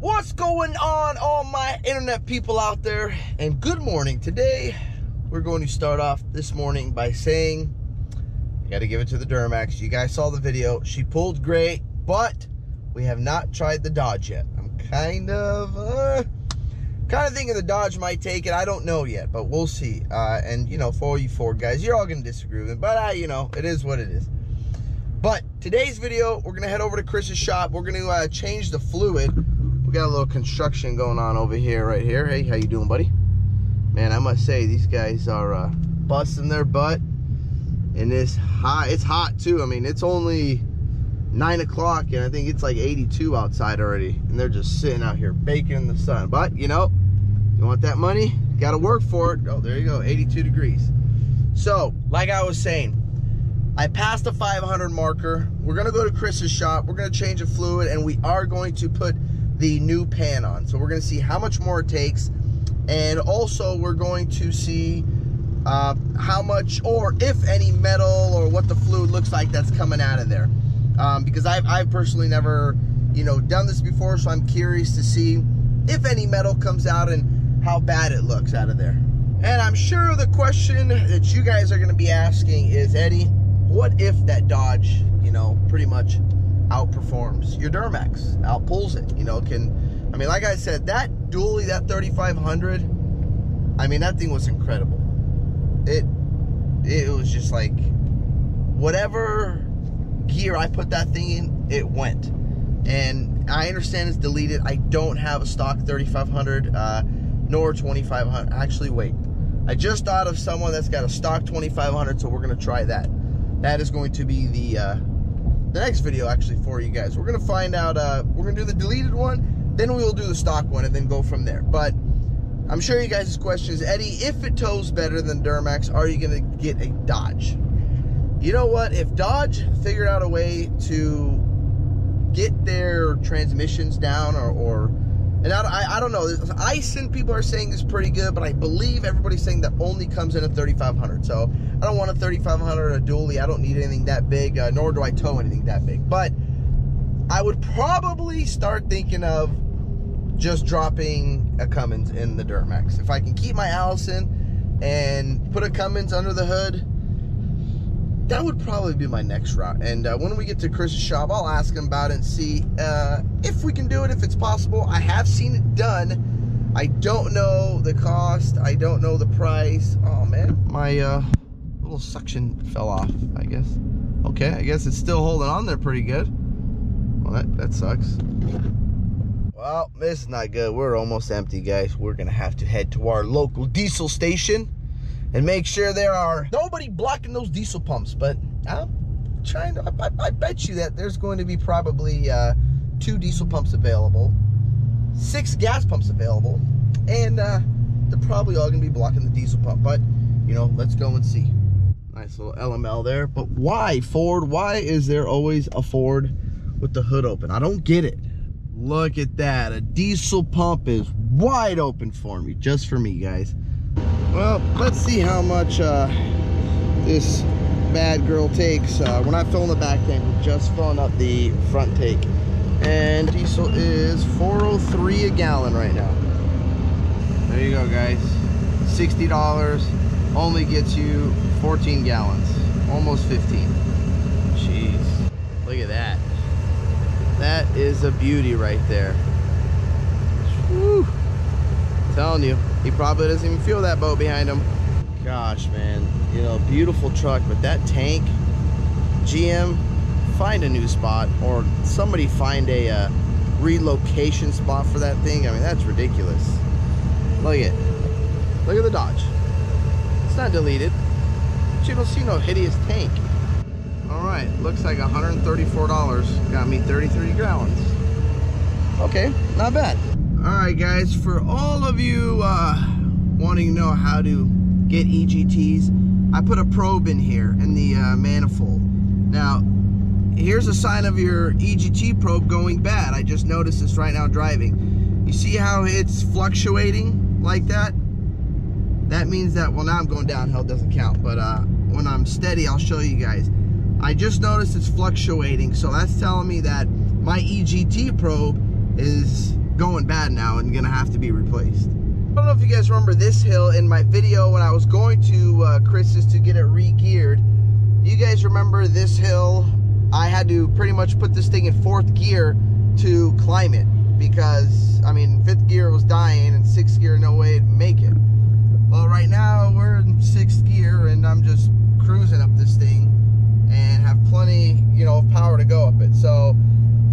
What's going on, all my internet people out there, and good morning. Today we're going to start off this morning by saying I gotta give it to the Duramax. You guys saw the video, she pulled great, but we have not tried the Dodge yet. I'm kind of thinking the Dodge might take it. I don't know yet, but we'll see. And you know, for all you Ford guys, you're all gonna disagree with me, but you know, it is what it is. But today's video, we're gonna head over to Chris's shop. We're gonna change the fluid. We got a little construction going on over here, right here. Hey, how you doing, buddy? Man, I must say, these guys are busting their butt in this hot. It's hot too. I mean, it's only 9 o'clock and I think it's like 82 outside already, and they're just sitting out here baking in the sun. But you know, you want that money, you gotta work for it. Oh, there you go, 82 degrees. So, like I was saying, I passed the 500 marker. We're gonna go to Chris's shop. We're gonna change the fluid, and we are going to put the new pan on. So we're gonna see how much more it takes, and also we're going to see how much, or if any, metal or what the fluid looks like that's coming out of there, because I've personally never, you know, done this before, so I'm curious to see if any metal comes out and how bad it looks out of there. And I'm sure the question that you guys are gonna be asking is, Eddie, what if that Dodge, you know, pretty much outperforms your Duramax, outpulls it, you know? I mean, like I said, that dually, that 3500, I mean, that thing was incredible. It was just like, whatever gear I put that thing in, it went. And I understand it's deleted. I don't have a stock 3500, nor 2500. Actually, wait, I just thought of someone that's got a stock 2500, so we're gonna try that. That is going to be the next video, actually, for you guys. We're gonna find out, we're gonna do the deleted one, then we will do the stock one, and then go from there. But I'm sure you guys' question is, Eddie, if it tows better than Duramax, are you gonna get a Dodge? You know what, if Dodge figured out a way to get their transmissions down, I don't know, Ison, people are saying is pretty good, but I believe everybody's saying that only comes in a 3500. So I don't want a 3500 or a dually. I don't need anything that big, nor do I tow anything that big. But I would probably start thinking of just dropping a Cummins in the Duramax. If I can keep my Allison and put a Cummins under the hood, that would probably be my next route. And when we get to Chris's shop, I'll ask him about it and see if we can do it, if it's possible. I have seen it done. I don't know the cost. I don't know the price. Oh man, my little suction fell off, I guess. Okay, I guess it's still holding on there pretty good. Well, that sucks. Well, this is not good. We're almost empty, guys. We're gonna have to head to our local diesel station and make sure there are nobody blocking those diesel pumps. But I'm trying to, I bet you that there's going to be probably 2 diesel pumps available, 6 gas pumps available, and they're probably all gonna be blocking the diesel pump. But you know, let's go and see. Nice little LML there. But why, Ford? Why is there always a Ford with the hood open? I don't get it. Look at that, a diesel pump is wide open for me, just for me, guys. Well, let's see how much this bad girl takes. We're not filling the back tank, we're just filling up the front tank. And diesel is $4.03 a gallon right now. There you go, guys. $60 only gets you 14 gallons, almost 15. Jeez, look at that. That is a beauty right there. Whew. I'm telling you, he probably doesn't even feel that boat behind him. Gosh, man, you know, beautiful truck, but that tank, GM, find a new spot, or somebody find a relocation spot for that thing. I mean, that's ridiculous. Look at the Dodge. It's not deleted, but you don't see no hideous tank. All right, looks like $134 got me 33 gallons. Okay, not bad. Alright guys, for all of you wanting to know how to get EGTs, I put a probe in here in the manifold. Now, here's a sign of your EGT probe going bad. I just noticed this right now driving. You see how it's fluctuating like that? That means that, well, now I'm going downhill, it doesn't count, but when I'm steady, I'll show you guys. I just noticed it's fluctuating, so that's telling me that my EGT probe is going bad now and gonna have to be replaced. I don't know if you guys remember this hill in my video when I was going to Chris's to get it re-geared. You guys remember this hill? I had to pretty much put this thing in fourth gear to climb it because, I mean, fifth gear was dying and sixth gear, no way it'd make it. Well, right now we're in sixth gear and I'm just cruising up this thing and have plenty, you know, of power to go up it. So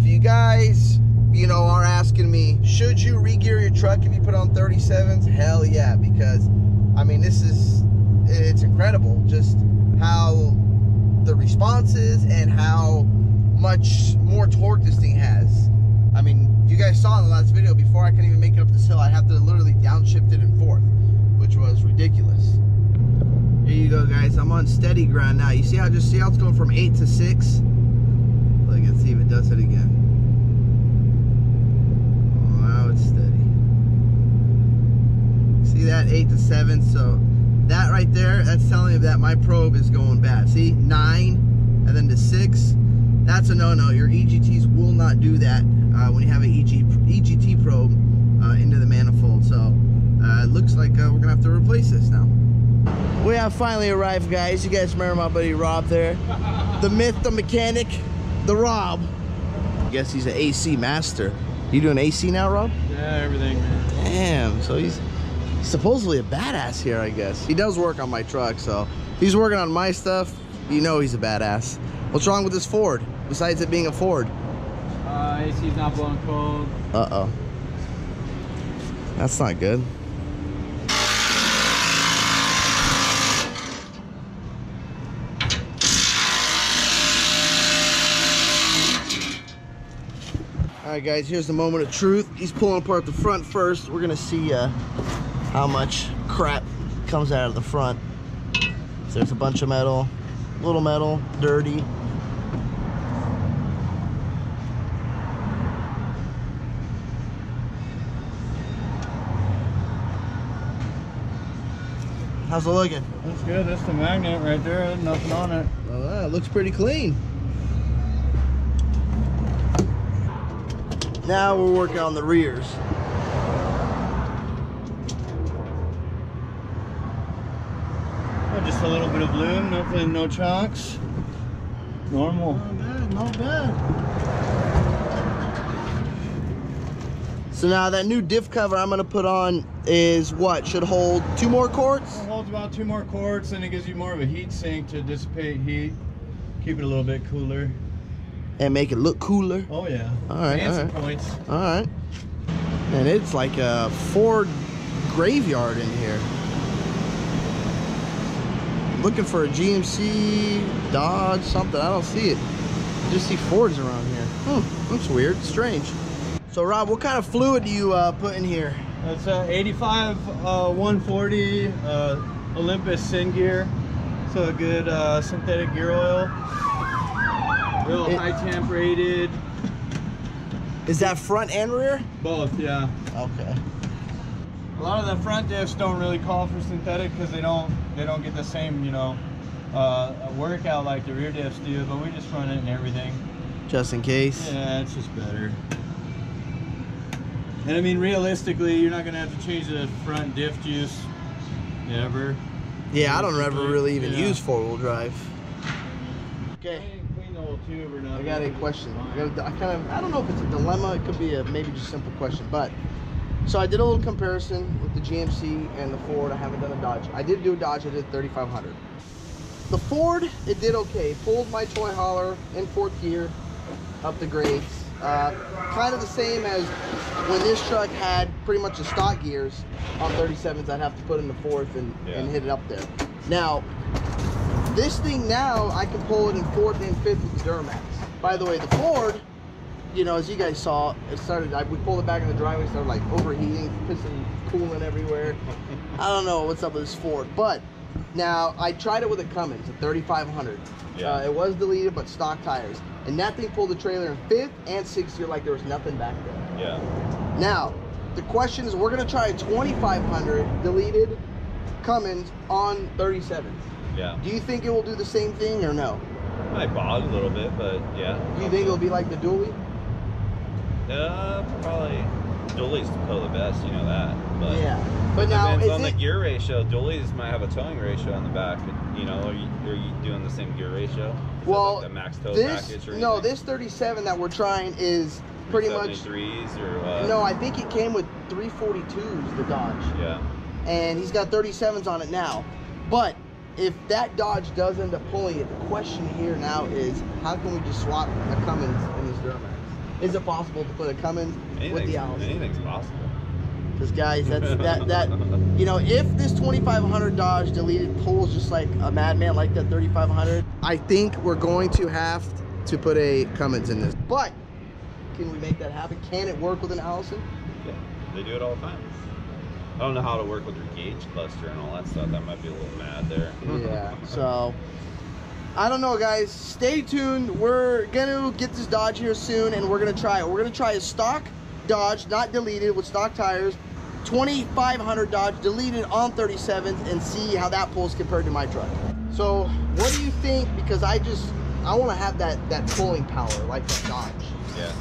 if you guys, you know, are asking me, should you re-gear your truck if you put on 37s? Hell yeah, because, I mean, this is, it's incredible just how the response is and how much more torque this thing has. I mean, you guys saw in the last video, before I could even make it up this hill, I have to literally downshift it in fourth, which was ridiculous. Here you go, guys. I'm on steady ground now. You see how, just see how it's going from 8 to 6? Look, let's see if it does it again. Oh, now it's steady. See that, 8 to 7, so that right there, that's telling me that my probe is going bad. See, 9 and then to 6, that's a no-no. Your EGTs will not do that when you have an EGT probe into the manifold. So it looks like we're gonna have to replace this now. We have finally arrived, guys. You guys remember my buddy Rob there? The myth, the mechanic, the Rob. I guess he's an AC master. You doing AC now, Rob? Yeah, everything, man. Damn, so he's supposedly a badass here, I guess. He does work on my truck, so if he's working on my stuff, you know he's a badass. What's wrong with this Ford, besides it being a Ford? AC's not blowing cold. Uh-oh. That's not good. Alright guys, here's the moment of truth. He's pulling apart the front first. We're gonna see how much crap comes out of the front. So there's a bunch of metal, little metal, dirty. How's it looking? Looks good. That's the magnet right there. There's nothing on it. Well, it looks pretty clean. Now we're working on the rears. Just a little bit of bloom, nothing, no chocks. Normal. Not bad, not bad. So now that new diff cover I'm gonna put on is what? Should hold 2 more quarts? It holds about 2 more quarts and it gives you more of a heat sink to dissipate heat. Keep it a little bit cooler. And make it look cooler? Oh yeah. Alright, alright. Points. Alright. And it's like a Ford graveyard in here. Looking for a GMC, Dodge, something. I don't see it. I just see Fords around here. Hmm, that's weird, strange. So Rob, what kind of fluid do you put in here? It's 85/140 Olympus Syngear. So a good synthetic gear oil. Real high temp rated. Is that front and rear? Both, yeah. Okay. A lot of the front diffs don't really call for synthetic because they don't get the same, you know, workout like the rear diffs do, but we just run it and everything. Just in case? Yeah, it's just better. And I mean, realistically, you're not going to have to change the front diff juice ever. Yeah, I don't ever really even use four-wheel drive. Okay. I got a question. I don't know if it's a dilemma. It could be a maybe just simple question, but... So I did a little comparison with the GMC and the Ford. I haven't done a Dodge. I did do a Dodge. I did 3,500. The Ford, it did okay. Pulled my toy hauler in fourth gear up the grades. Kind of the same as when this truck had pretty much the stock gears on 37s. I'd have to put in the fourth and hit it up there. Now, this thing now, I can pull it in fourth and fifth with the Duramax. By the way, the Ford... You know, as you guys saw, it started, we pulled it back in the driveway, it started like overheating, pissing, cooling everywhere. I don't know what's up with this Ford, but now I tried it with a Cummins, a 3,500. Yeah. It was deleted, but stock tires. And that thing pulled the trailer in fifth and sixth gear like there was nothing back there. Yeah. Now, the question is, we're going to try a 2,500 deleted Cummins on 37s. Yeah. Do you think it will do the same thing or no? I bought a little bit, but yeah. Do you think it'll be like the dually? Probably. dualies tow the best, you know that. But yeah, but now depends on the gear ratio. Dualies might have a towing ratio on the back. You know, are you doing the same gear ratio? Is well, like the max tow package or anything? No, this 37 that we're trying is pretty much 373s or what? No, I think it came with 342s, the Dodge. Yeah, and he's got 37s on it now, but. If that Dodge does end up pulling it, the question here now is, how can we just swap a Cummins in this Duramax? Is it possible to put a Cummins with the Allison? Anything's possible. Because guys, that's that you know, if this 2500 Dodge deleted pulls just like a madman like that 3500, I think we're going to have to put a Cummins in this. But can we make that happen? Can it work with an Allison? Yeah, they do it all the time. I don't know how to work with your gauge cluster and all that stuff. That might be a little mad there. Yeah, so I don't know, guys. Stay tuned. We're gonna get this Dodge here soon, and we're gonna try it. We're gonna try a stock Dodge, not deleted, with stock tires, 2500 Dodge deleted on 37th, and see how that pulls compared to my truck. So what do you think? Because I want to have that pulling power like that Dodge. Yeah.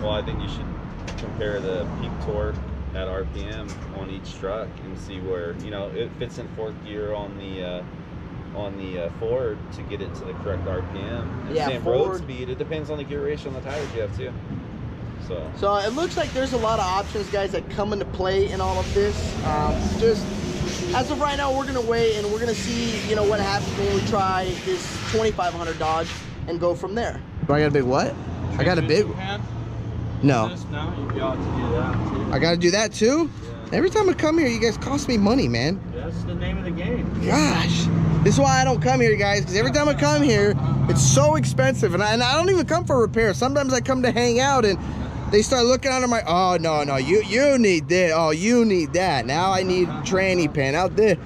Well, I think you should compare the peak torque at RPM on each truck and see where, you know, it fits in fourth gear on the Ford to get it to the correct RPM. And yeah, same Ford. Road speed. It depends on the gear ratio and the tires you have too. So it looks like there's a lot of options, guys, that come into play in all of this. Just as of right now, we're gonna wait and we're gonna see, you know, what happens when we try this 2500 Dodge and go from there. Do I got a big what? I got a big one. No. I gotta do that too? Yeah. Every time I come here, you guys cost me money, man. That's the name of the game. Gosh. This is why I don't come here, guys, because every time I come here, it's so expensive. And I don't even come for repair. Sometimes I come to hang out and they start looking under my, oh, no, you need this. Oh, you need that. Now I need tranny pin out there.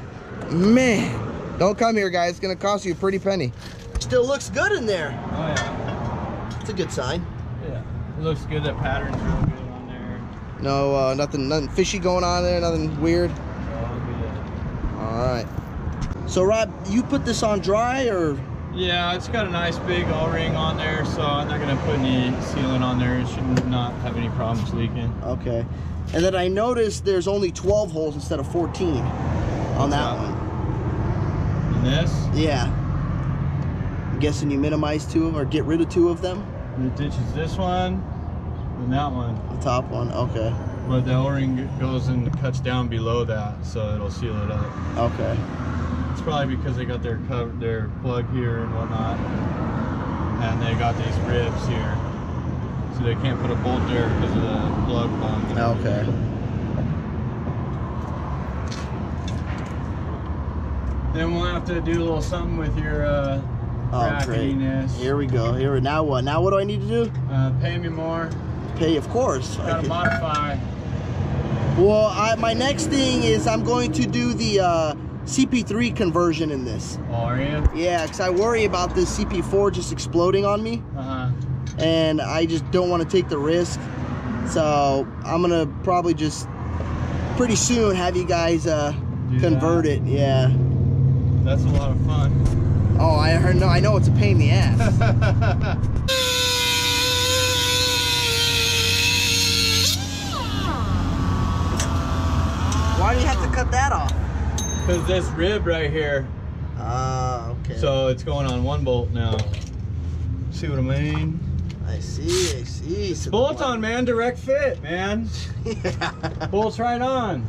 Man, don't come here, guys. It's gonna cost you a pretty penny. Still looks good in there. Oh, yeah. It's a good sign. Yeah. It looks good, that pattern's real good on there. No, nothing fishy going on there, nothing weird. All good. Alright. So Rob, you put this on dry or? Yeah, it's got a nice big O-ring on there, so I'm not gonna put any sealant on there. It should not have any problems leaking. Okay. And then I noticed there's only 12 holes instead of 14 on that one. And this? Yeah. I'm guessing you minimize two of them or get rid of two of them? It ditches this one and that one. The top one, okay. But the O-ring goes and cuts down below that, so it'll seal it up. Okay. It's probably because they got their plug here and whatnot, and they got these ribs here, so they can't put a bolt there because of the plug on. Okay. Then we'll have to do a little something with your. Oh, great. Here we go. Now what? Now what do I need to do? Pay me more. Pay, of course. Gotta modify. Well, my next thing is I'm going to do the CP3 conversion in this. Oh, are you? Yeah, because I worry about this CP4 just exploding on me. Uh-huh. And I just don't want to take the risk. So I'm going to probably just pretty soon have you guys convert it. Yeah. That's a lot of fun. Oh, I heard. No, I know it's a pain in the ass. Why do you have to cut that off? Because this rib right here. Ah, okay. So it's going on one bolt now. See what I mean? I see. So bolts on, man. Direct fit, man. Yeah. Bolts right on.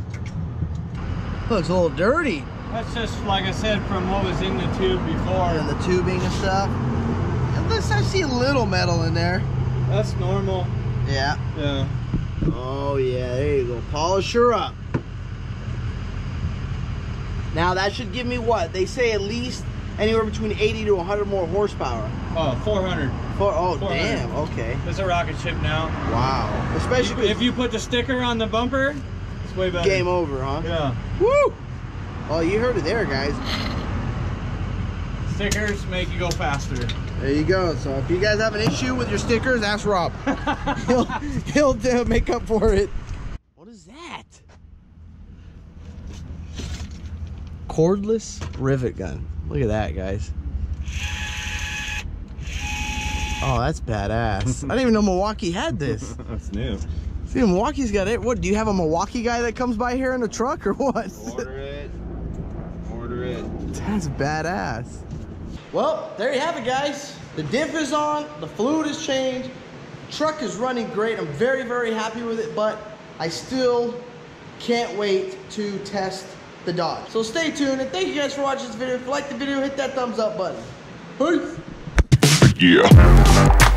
Looks a little dirty. That's just, like I said, from what was in the tube before. And the tubing and stuff. Unless I see a little metal in there. That's normal. Yeah. Yeah. Oh, yeah. There you go. Polish her up. Now, that should give me what? They say at least anywhere between 80 to 100 more horsepower. Oh, 400. Oh, 400. Damn. Okay. It's a rocket ship now. Wow. Especially if you put the sticker on the bumper, it's way better. Game over, huh? Yeah. Woo! Oh, you heard it there, guys. Stickers make you go faster. There you go. So if you guys have an issue with your stickers, ask Rob. he'll make up for it. What is that? Cordless rivet gun. Look at that, guys. Oh, that's badass. I didn't even know Milwaukee had this. That's new. See, Milwaukee's got it. What, do you have a Milwaukee guy that comes by here in a truck or what? Order it. That's badass. Well, there you have it, guys. The diff is on, the fluid is changed, truck is running great. I'm very, very happy with it, but I still can't wait to test the Dodge. So stay tuned, and thank you guys for watching this video. If you like the video, hit that thumbs up button. Peace. Yeah.